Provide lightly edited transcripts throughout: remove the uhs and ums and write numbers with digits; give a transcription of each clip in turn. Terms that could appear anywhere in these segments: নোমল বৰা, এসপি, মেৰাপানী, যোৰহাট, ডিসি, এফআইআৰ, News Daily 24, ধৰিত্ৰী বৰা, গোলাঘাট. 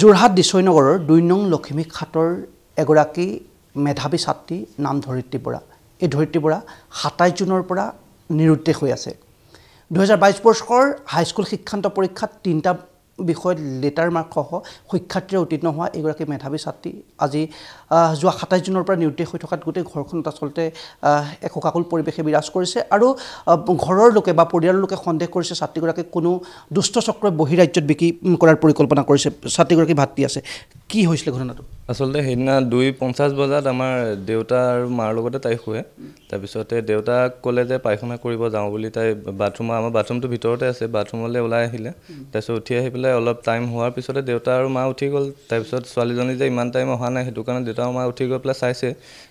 যোৰহাট ডিছৈনগৰৰ ২ নং লখিমী খাটৰ এগৰাকী মেধাবী ছাত্ৰী নাম ধৰিত্ৰী বৰা এই ধৰিত্ৰী বৰা ২৭ জুনৰ পৰা নিৰুদ্দেশ হৈ আছে ২০২২ বৰ্ষৰ হাইস্কুল শিক্ষান্ত পৰীক্ষাত তিনটা বিষয়ত লেটাৰ মাৰ্ক সহ শিক্ষাৰ্থীৰ উত্তীৰ্ণ হোৱা এগৰাকী মেধাবী ছাত্ৰী আজি যোৱা ২৭ জুনৰ পৰা নিৰুদ্দেশ হৈ থকাত গোটেই ঘৰখনত আচলতে এক শোকাকুল পৰিৱেশে বিৰাজ কৰিছে আৰু ঘৰৰ লোকে বা পৰিয়ালৰ লোকে সন্দেহ কৰিছে ছাত্ৰীগৰাকী কোনো দুষ্ট চক্ৰই বহিৰাজ্যত বিকি কৰাৰ পৰিকল্পনা কৰিছে ছাত্ৰীগৰাকী ভাতৃ আছে কি হৈছিল ঘটনাটো আসলে হেদিনা 2:50 বজাত আমাৰ দেউতা আৰু মাৰ লগতে তাই শুৱে তাৰ পিছতে দেউতা কলে যে পায়খানা কৰিব যাও বুলি তাই বাথৰুমত আমাৰ বাথৰুমটো ভিতৰতে আছে বাথৰুমলৈ ওলাই আহিলে তাইছ উঠি আহিলে অলপ টাইম হোৱাৰ পিছতে দেউতা আৰু মা উঠি গল তাৰ পিছত ছোৱালীজনী যে ইমান টাইম অহা নাই হেতু কাৰণে দেউতা মা উঠি গৈ প্লাস আইছে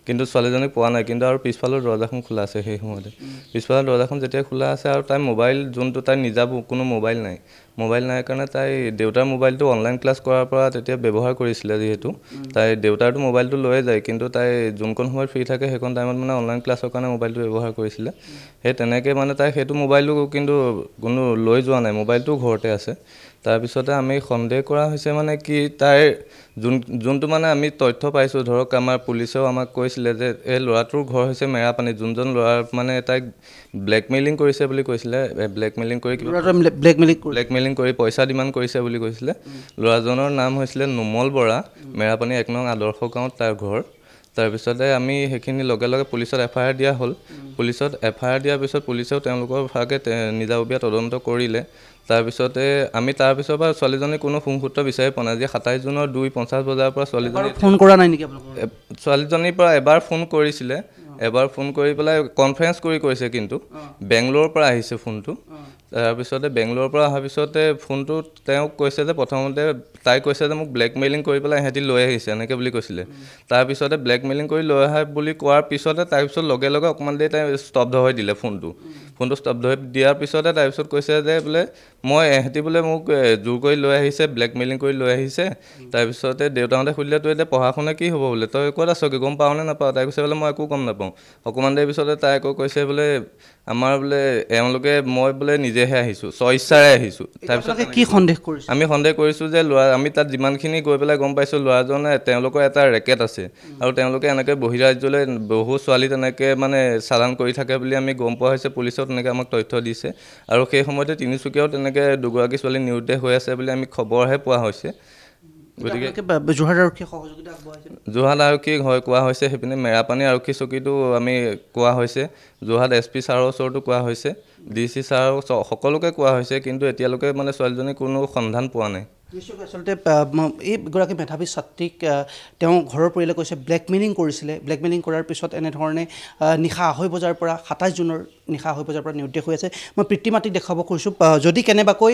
কিন্তু ছোৱালীজনী পোৱা নাই কিন্তু আৰু পিছফালৰ দৰজাখন খোলা আছে সেই সময়তে পিছফালৰ দৰজাখন যেতিয়া খোলা আছে আৰু তাই মোবাইল যোনটো তাই নিজা কোনো মোবাইল নাই কাৰণে তাই দেউতাৰ মোবাইলটো অনলাইন ক্লাছ কৰাৰ পৰা তেতিয়া ব্যৱহাৰ কৰিছিল যেহেতু তাই দেউতাৰটো মোবাইলটো লৈ যায় কিন্তু তাই যোনকন সময় ফ্ৰী থাকে হেকন টাইমত মানে অনলাইন ক্লাছৰ কাৰণে মোবাইলটো ব্যৱহাৰ কৰিছিল হে তেনেকৈ মানে তাই হেতু মোবাইলটো কিন্তু কোনো লৈ যোৱা নাই মোবাইলটো ঘৰতে আছে তাৰ পিছতে আমি সন্দেহ কৰা হৈছে মানে কি তাই যোনটো মানে আমি তথ্য পাইছো ধৰক আমাৰ পুলিচেও আমাক কৈছিল যে এই লৰাটোৰ ঘৰ হৈছে মেৰাপানী যোনজন লৰা মানে তাই ব্ল্যাকমেইলিং কৰিছে বুলি কৈছিল ব্ল্যাকমেইলিং কৰি ব্ল্যাকমেইলিং কৰি পইচা ডিমান্ড কৰিছে বুলি কৈছিল লৰাজনৰ নাম হৈছিল নোমল বৰা মেৰাপানী ১ নং আদৰ্শ গাঁৱত তাৰ ঘৰ তাৰ পিছতে আমি হেখিনি লগে লগে পুলিচৰ এফআইআৰ দিয়া হল পুলিচত এফআইআৰ দিয়া পিছত পুলিচেও তেওঁলোকৰ ভাগে নিজাববীয়া তদন্ত কৰিলে তাৰ পিছতে আমি তাৰ পিছৰ পৰা ছোৱালীজনী কোনো ফুংসূত্ৰ বিচাৰি পনা যে 27 জুনৰ 2:50 বজাৰ পৰা ছোৱালীজনী ফোন কৰা নাই নেকি আপোনালোকে ছোৱালীজনীৰ পৰা এবাৰ ফোন কৰিছিল এবাৰ ফোন কৰি পেলাই কনফাৰেন্স কৰিছে কিন্তু বেঙ্গলৰ পৰা আহিছে ফোনটো তাৰ পিছতে বেঙ্গলৰ পৰা অহা পিছতে ফোনটো তেওঁ কৈছে যে প্ৰথমতে তাই কৈছে যে মোক ব্ল্যাকমেইলিং কৰি পেলাই হেতি লৈ আহিছে এনেকৈ বুলি কৈছিল তাৰ পিছতে ব্ল্যাকমেইলিং কৰি লৈ আহে বুলি কোৱাৰ পিছতে তাৰ পিছত লগে লগে অকমান দেৰি তাই স্তব্ধ হৈ দিলে ফোনটো স্তব্ধ হৈ দিয়াৰ পিছতে তাৰ পিছত কৈছে যে বলে মই এহতি বলে মোক জোৰ কৰি লৈ আহিছে ব্ল্যাকমেইলিং কৰি লৈ আহিছে তাৰ পিছতে দেউতাহঁতে খুলিলে তো এটা পঢ়াখনে কি হ'ব বলে তই ক'ত আছ কি গম পাওনে না পাও তাই কৈছে বলে মই একো গম নাপাও অকমান দেৰি পিছতে তাই কৈছে বলে আমাৰ বলে এওঁলোকে মই বলে নিজে হে আহিছো সইছাৰে আহিছো তাৰ পিছতে কি সন্দেহ কৰিছো আমি সন্দেহ কৰিছো যে লৰা আমি তাত জিমানখিনি গৈ পেলাই গম পাইছো লৰাজন তেওঁলোকৰ এটা ৰেকেট আছে আৰু তেওঁলোকে এনেকৈ বহিৰাজ্যলৈ বহু ছোৱালী তেনেকৈ মানে চালান কৰি থাকে বুলি আমি গম পোৱা হৈছে পুলিচত এনেকৈ আমাক তথ্য দিছে আৰু সেই সময়তে তিনিচুকীয়াও তেনেকৈ দুগৰাকী ছোৱালী নিৰুদ্দেশ হৈ আছে বুলি আমি খবৰহে পোৱা হৈছে যোৰহাট আৰক্ষী সহযোগিতা আগবঢ়াইছে যোৰহাট আৰক্ষী হয় কোৱা হৈছে হেপিনে মেৰাপানী আৰক্ষী চকীটো আমি কোৱা হৈছে যোৰহাট এসপি ছাৰৰ ওচৰটো কোৱা হৈছে ডিসি ছাৰ সকলোকে কোৱা হৈছে কিন্তু এতিয়ালৈকে মানে ছোৱালীজনী কোনো সন্ধান পোৱা নাই নিশ্চয় আচলতে এই গৰাকী মেধাবী ছাত্ৰীক তেওঁ ঘৰৰ পৰিলে কৈছে ব্ল্যাকমেইলিং কৰিছিল ব্ল্যাকমেইলিং কৰাৰ পিছত এনে ধৰণে নিখা হৈ বজাৰ পৰা 27 জুনৰ নিখা হৈ বজাৰ পৰা নিৰুদ্দেশ হৈ আছে মই পিতৃমাতৃক দেখাব কৈছো যদি কেনেবাকৈ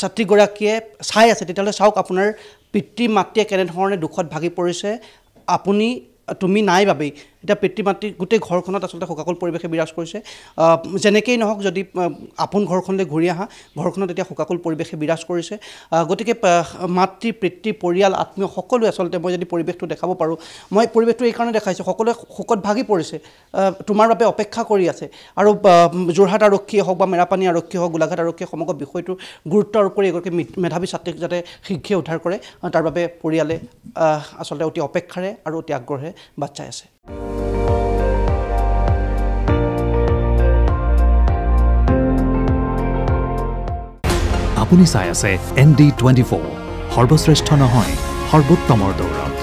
ছাত্ৰী গৰাকীয়ে চাই আছে তেতিয়ালে চাওক আপোনাৰ পিতৃমাতৃয়ে কেনে ধৰণে দুখত ভাগি পৰিছে আপুনি তুমি নাই বাবে এটা পিতৃমাতৃ গুটে ঘৰখনত আসলে হোকাকল পৰিবেশে বিৰাজ কৰিছে জেনেকেই নহক যদি আপোন ঘৰখনলৈ ঘূৰি আহা ঘৰখনত এটা হোকাকল পৰিবেশে বিৰাজ কৰিছে গতিকে মাতৃ পিতৃ পৰিয়াল আত্মীয় সকলো আসলে মই যদি পৰিবেশটো দেখাব পাৰো মই পৰিবেশটো এই কাৰণে দেখাইছো সকলো হোকত ভাগি পৰিছে তোমাৰ বাবে অপেক্ষা কৰি আছে আৰু যোৰহাট আৰক্ষী হওক বা মেৰাপানী আৰক্ষী হওক গোলাঘাট আৰক্ষী সমগ্ৰ বিষয়টো গুৰুত্ব আৰোপ কৰি এগৰাকী মেধাবী ছাত্ৰীক যাতে শিক্ষা উদ্ধাৰ কৰে তাৰ বাবে পৰিয়ালে আসলে অতি অপেক্ষাৰে আৰু অতি আগ্ৰহে বাট চাই আছে আপুনি চাই আছে ND24 সৰ্বশ্ৰেষ্ঠ নহয় সৰ্বোত্তমৰ দৌৰ